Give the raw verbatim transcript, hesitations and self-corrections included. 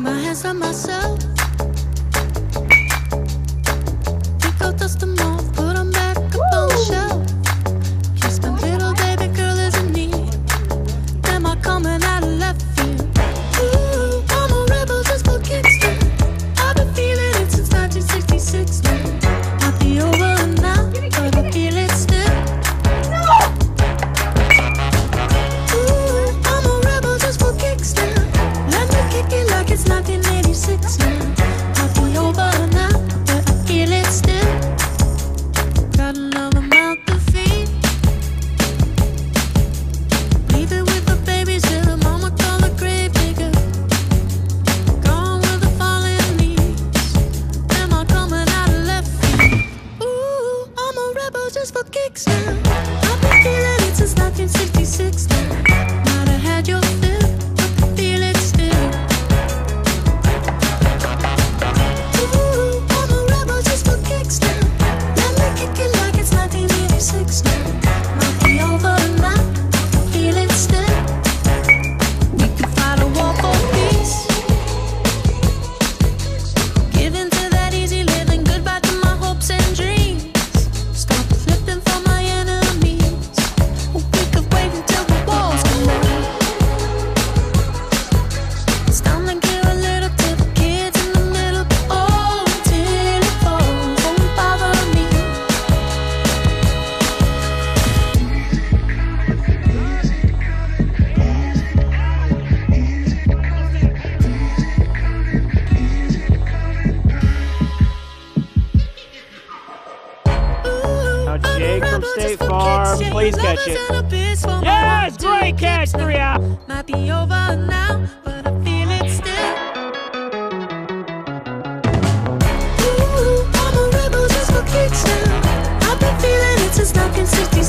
My hands on myself. Pick up, dust them off, put them back up Woo! On the shelf. You spent little baby girl is in need. Am I coming out of left field? Ooh, I'm a rebel just for kicks. I've been feeling it since nineteen sixty-six. Might be over now, but I feel it still. Ooh, I'm a rebel just for kicks. Let me kick it like it's nineteen eighty-six now. I'll be over now, but I feel it still. Gotta love them out the feet. Leave it with the babies till the mama call a grave digger. Gone with the falling knees. Am I coming out of left field? Ooh, I'm a rebel just for kicks now. I've been feeling it since nineteen sixty-six now. Might have had your fill. Jake from State Farm, please catch it. Yes, great catch, Maria. Might be over now, but I feel it still. Ooh, I'm a rebel just for kicks now. I've been feeling it since nineteen sixty.